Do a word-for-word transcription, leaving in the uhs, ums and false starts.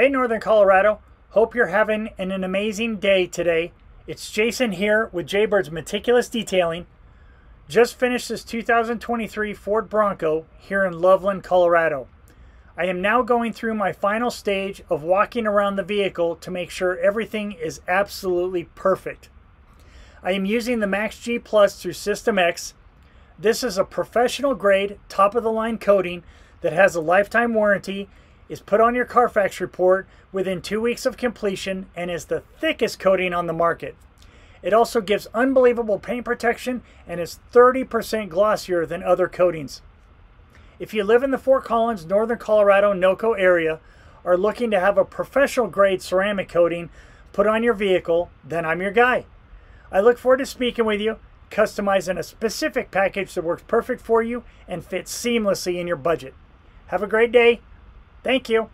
Hey Northern Colorado, hope you're having an, an amazing day today. It's Jason here with Jaybird's Meticulous Detailing. Just finished this two thousand twenty-three Ford Bronco here in Loveland, Colorado. I am now going through my final stage of walking around the vehicle to make sure everything is absolutely perfect. I am using the Max G plus through System X. This is a professional grade, top of the line coating that has a lifetime warranty, is put on your Carfax report within two weeks of completion, and is the thickest coating on the market. It also gives unbelievable paint protection and is thirty percent glossier than other coatings. If you live in the Fort Collins, Northern Colorado, NOCO area, are looking to have a professional grade ceramic coating put on your vehicle, then I'm your guy. I look forward to speaking with you, customizing a specific package that works perfect for you and fits seamlessly in your budget. Have a great day. Thank you.